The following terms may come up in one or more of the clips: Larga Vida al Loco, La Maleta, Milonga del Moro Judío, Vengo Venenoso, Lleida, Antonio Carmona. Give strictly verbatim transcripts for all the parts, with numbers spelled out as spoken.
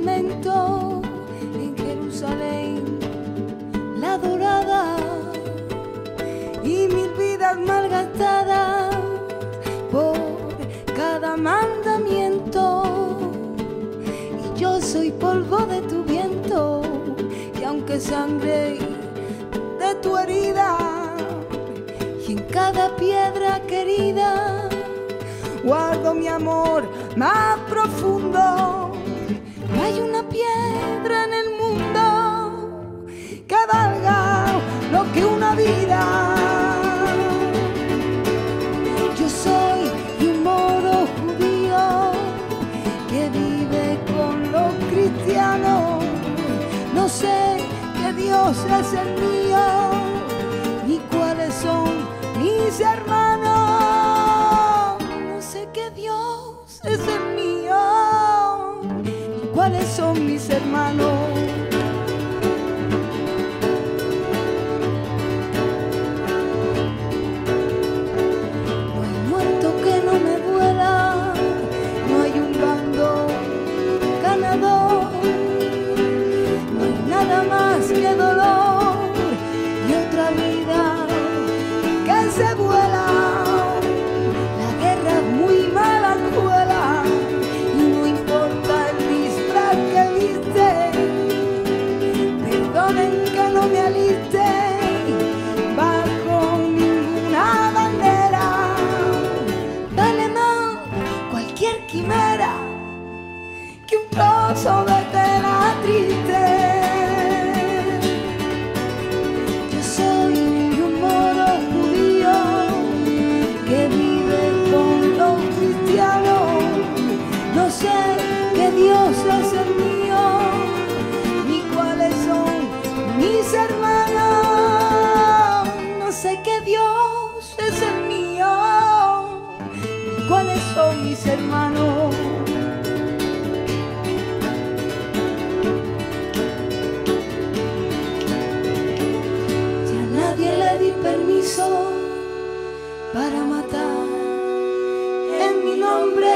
lamento en Jerusalén, la dorada, y mil vidas malgastadas por cada mandamiento. Y yo soy polvo de tu viento, y aunque sangre de tu herida, y en cada piedra querida guardo mi amor más profundo. No hay una piedra en el mundo que valga lo que una vida. Yo soy un moro judío que vive con los cristianos. No sé qué Dios es el mío, ni cuáles son mis hermanos. No sé qué Dios es el mío, ni cuáles son mis hermanos. Para matar en mi nombre,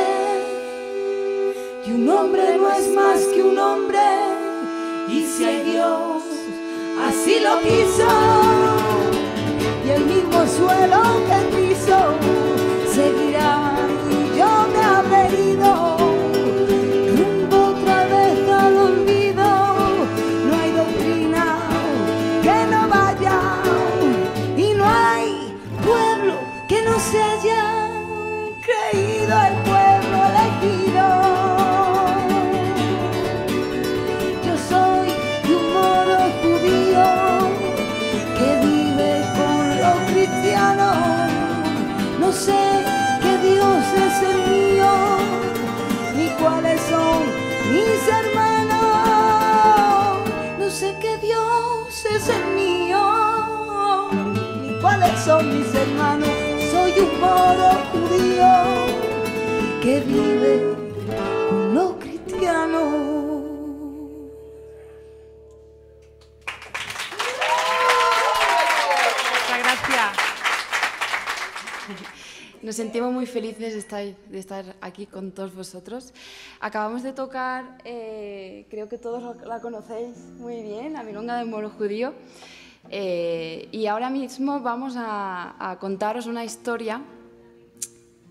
y un hombre no es más que un hombre, y si hay Dios así lo quiso, y el mismo suelo que piso seguirá, y yo me habré ido rumbo otra vez al olvido. No hay doctrina que no vaya, y no hay pueblo que no se haya creído el pueblo elegido. Yo soy un moro judío que vive con los cristianos. No sé qué Dios es el mío, ni cuáles son mis hermanos. No sé qué Dios es el mío, ni cuáles son mis hermanos. Soy un moro judío que vive con los cristianos. Muchas gracias. Nos sentimos muy felices de estar, de estar aquí con todos vosotros. Acabamos de tocar, eh, creo que todos la conocéis muy bien, la Milonga del Moro Judío. Eh, y ahora mismo vamos a, a contaros una historia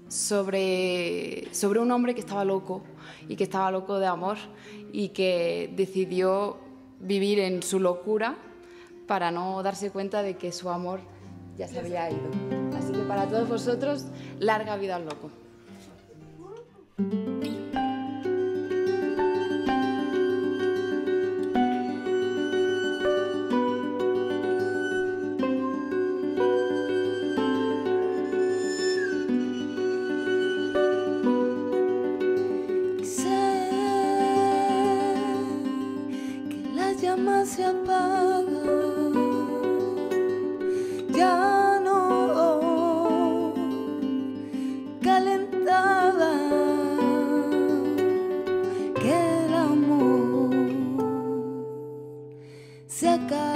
sobre, sobre un hombre que estaba loco y que estaba loco de amor y que decidió vivir en su locura para no darse cuenta de que su amor ya se había ido. Así que para todos vosotros, larga vida al loco. Se apaga, ya no calentaba que el amor se acaba.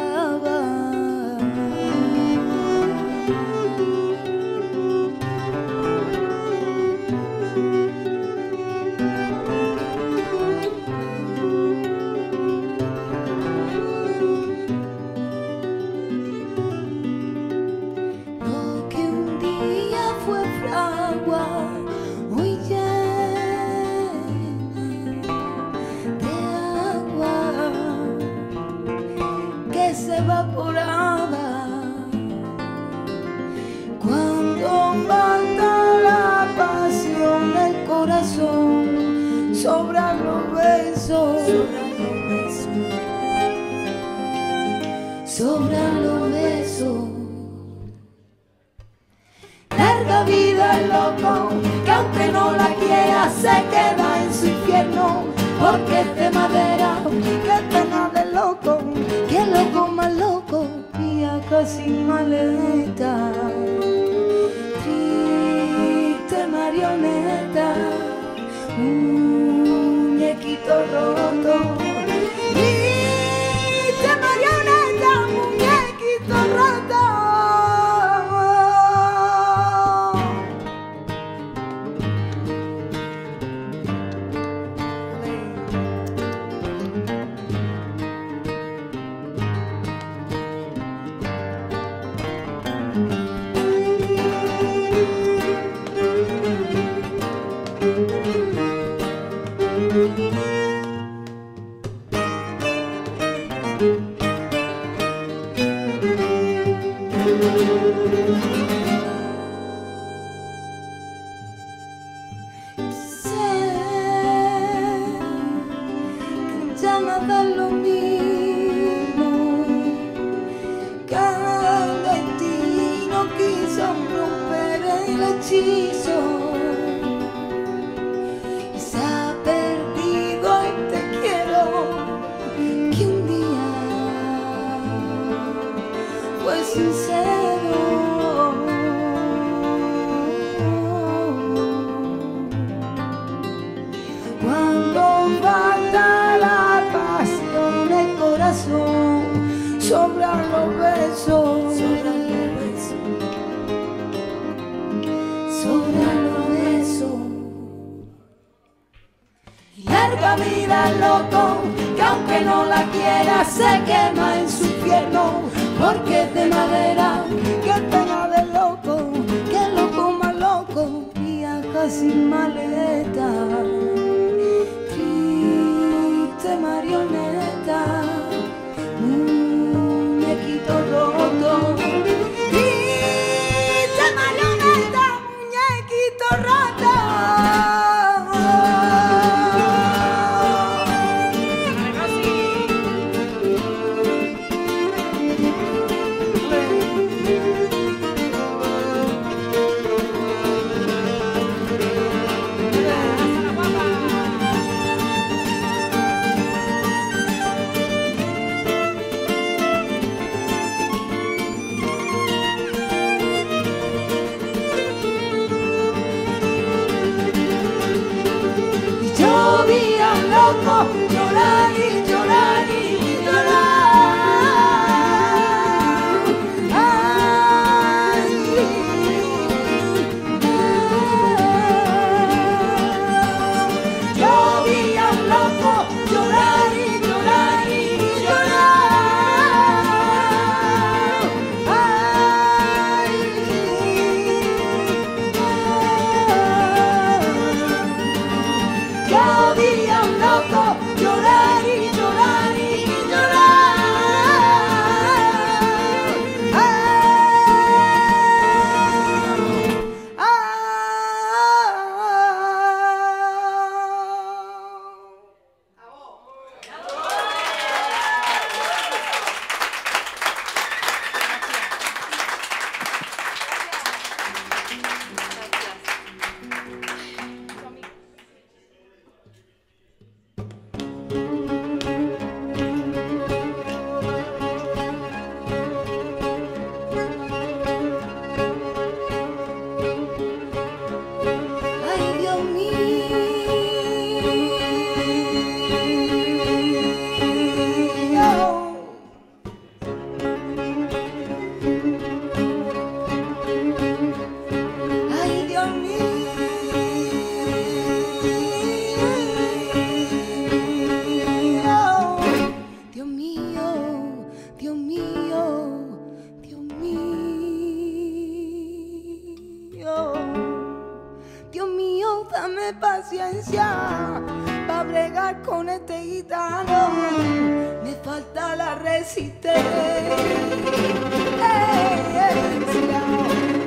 sobran los besos, sobran los besos. Larga vida el loco, que aunque no la quiera se queda en su infierno, porque es de madera, que pena de loco, que loco más loco, y a casi maleta, triste marioneta, muñequito roto.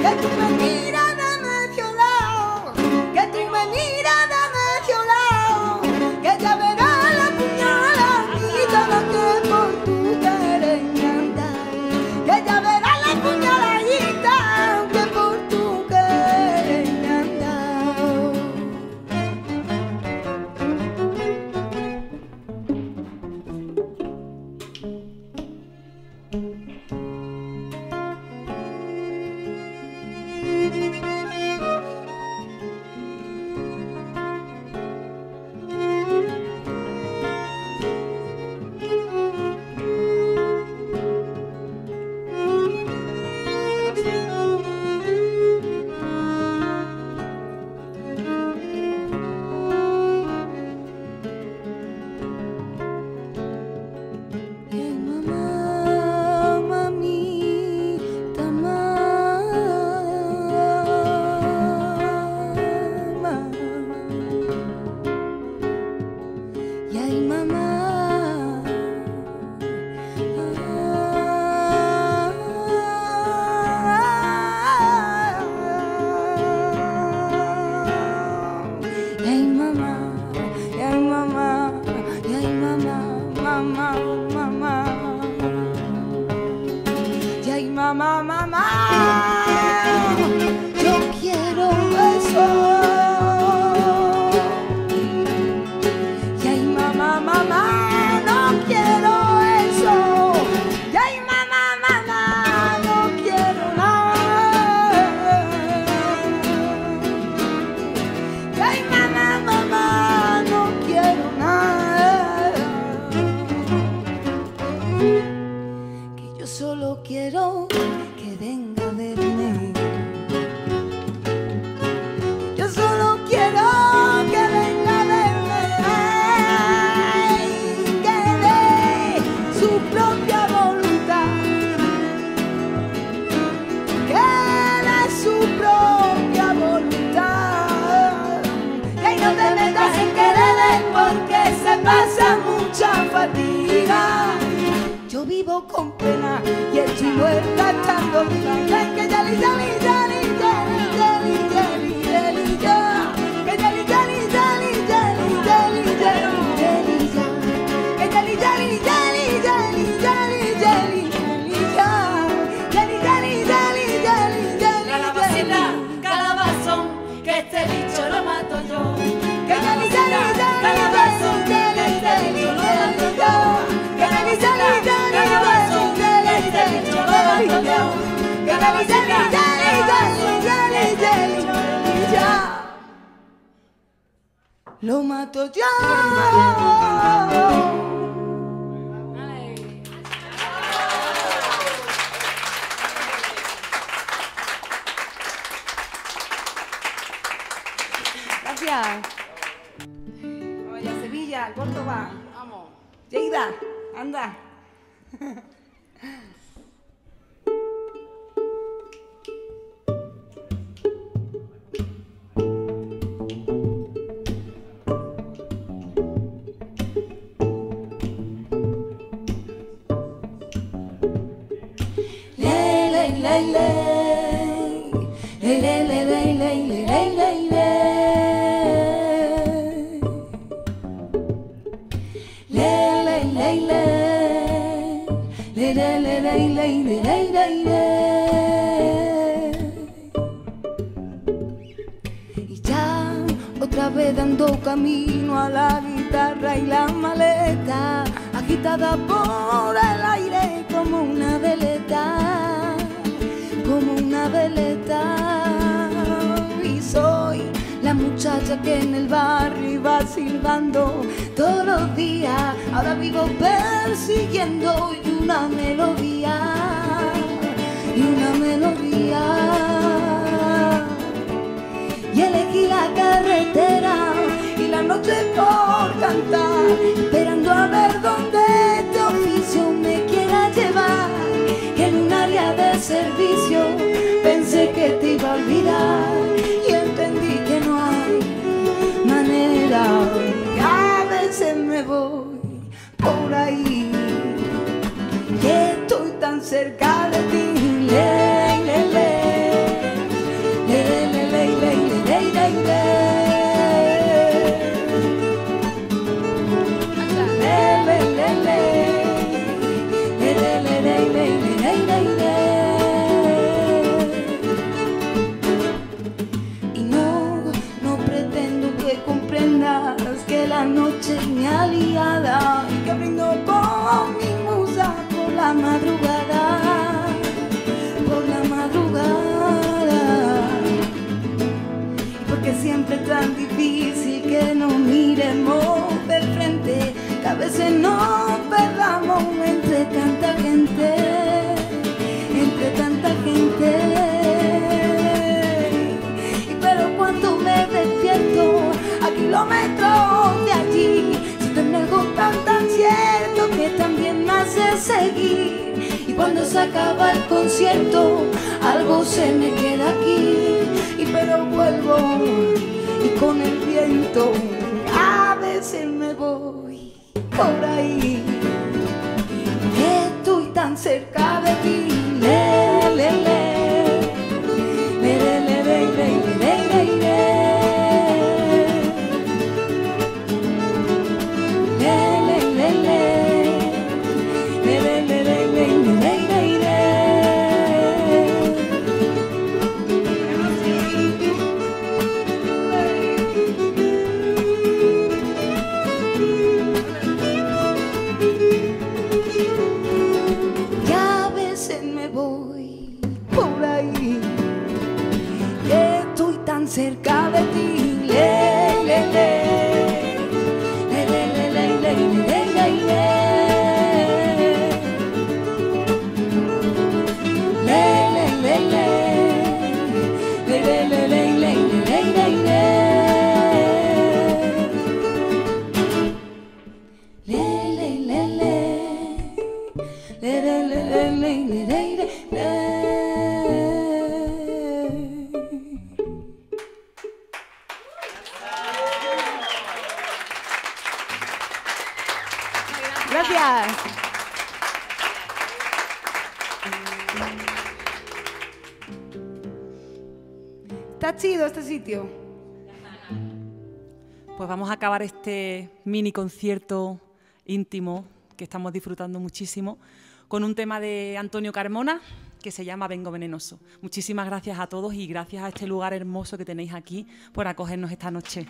Que tú me miras de medio lado, Y ay, mamá, ah, y ay, mamá, y ay, mamá, y ay, mamá, mamá, mamá, y ay, mamá, mamá, yo quiero un beso. Quiero que venga a verme. Yo solo quiero que venga a verme. Ay, que dé su propia voluntad. Que dé su propia voluntad. Y ahí no te metas en querer, porque se pasa mucha fatiga. Yo vivo con pena y estoy muerta tan dolida. Que ya, ya, ya, lo mato yo. Gracias. Vaya Sevilla, al Córdoba. Vamos. Lleida, anda. Y ya otra vez dando camino a la guitarra y la maleta, agitada por el aire como una veleta, como una veleta. Y soy la muchacha que en el barrio iba silbando todos los días. Ahora vivo persiguiendo y una melodía, y una melodía. Y elegí la carretera y la noche por cantar, esperando a ver dónde este oficio me quiera llevar. Que en un área de servicio pensé que te iba a olvidar y entendí que no hay manera. Y a veces me voy por ahí y estoy tan cerca de ti. Ley, ley, ley, ley, ley, ley, ley, ley, ley. Y no, no pretendo que comprendas que la noche es mi aliada y que brindo con mi musa por la madrugada. Porque siempre es tan difícil que nos miremos de frente, que a veces nos perdamos entre tanta gente, entre tanta gente. Y pero cuando me despierto a kilómetros de allí, siento en algo tan tan cierto que también me hace seguir. Y cuando se acaba el concierto, algo se me queda aquí. Y pero vuelvo, y con el viento a veces me voy. ahí, estoy tan cerca de ti. Le, le, le, le, le, le, le, le, le, le, le. Cerca de ti, le, le, le. Está chido este sitio. Pues vamos a acabar este mini concierto íntimo que estamos disfrutando muchísimo con un tema de Antonio Carmona que se llama Vengo Venenoso. Muchísimas gracias a todos y gracias a este lugar hermoso que tenéis aquí por acogernos esta noche.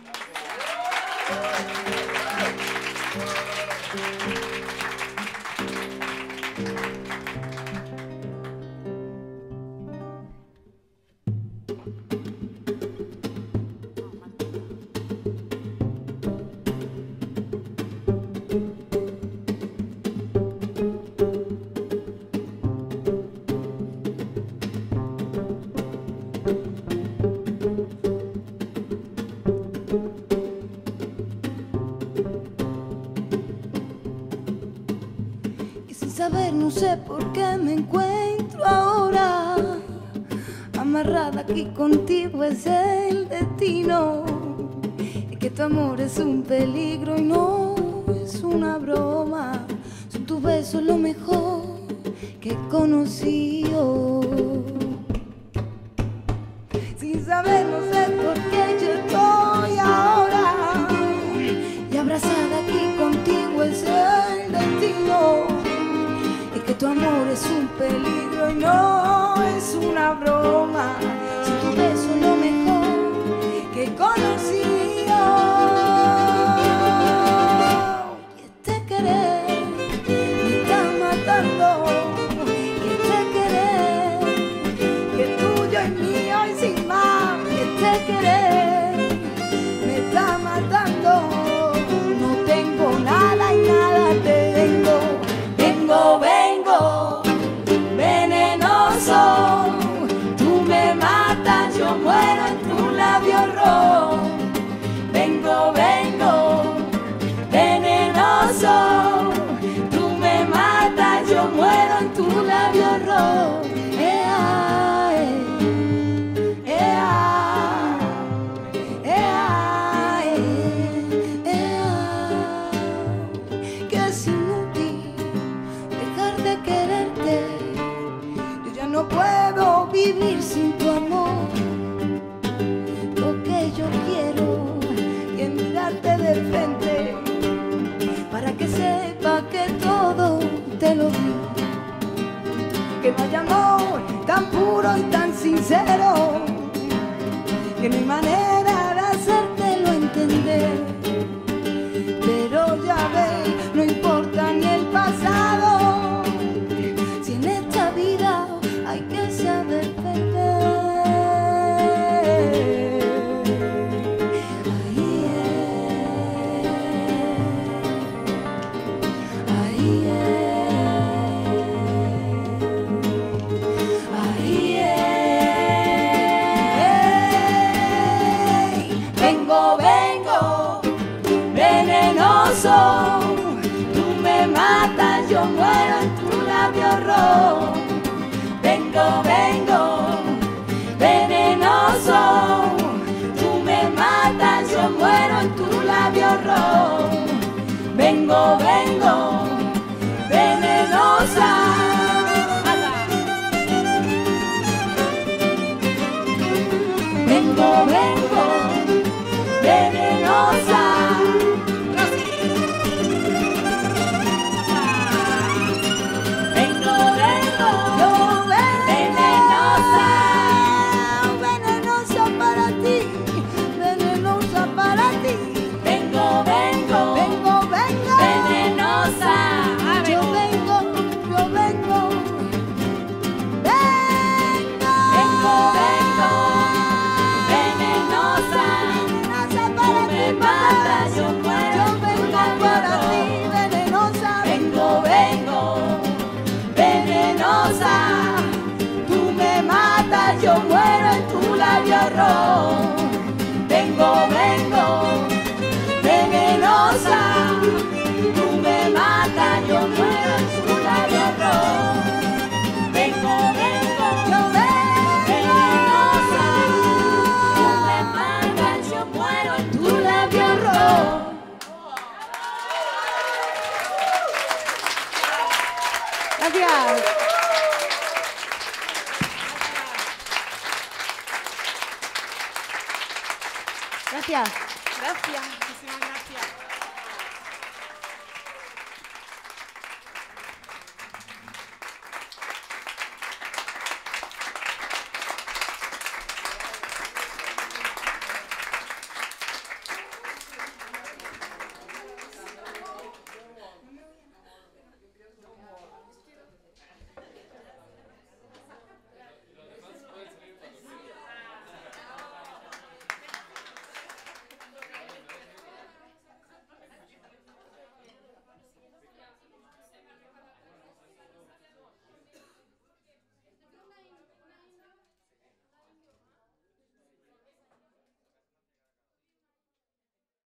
No sé por qué me encuentro ahora amarrada aquí contigo, es el destino. Y que tu amor es un peligro y no es una broma. Son tus besos lo mejor que conocí yo. Sin saber, no sé por qué yo estoy ahora y abrazada aquí contigo, es el destino. Tu amor es un peligro y no es una broma. Si tu beso es lo mejor que conocí yo. Y este querer me está matando. Y este querer que tuyo es mío y sin más. Y este querer me está matando. No tengo nada y nada te tengo. Vengo, vengo. Tú me matas, yo muero en tu labio rojo. Vengo, vengo, venenoso. Tú me matas, yo muero en tu labio rojo. Ea, ea, ea, ea. Que es inútil dejar de quererte. No puedo vivir sin tu amor. Lo que yo quiero es mirarte de frente para que sepa que todo te lo di. Que no hay amor tan puro y tan sincero que no hay manera de hacértelo entender. Pero ya ves, no importa ni el pasado. Tú me matas, yo muero en tu labio rojo. Vengo, vengo, venenoso. Tú me matas, yo muero en tu labio rojo. Vengo, vengo. Gracias. Gracias. Gracias.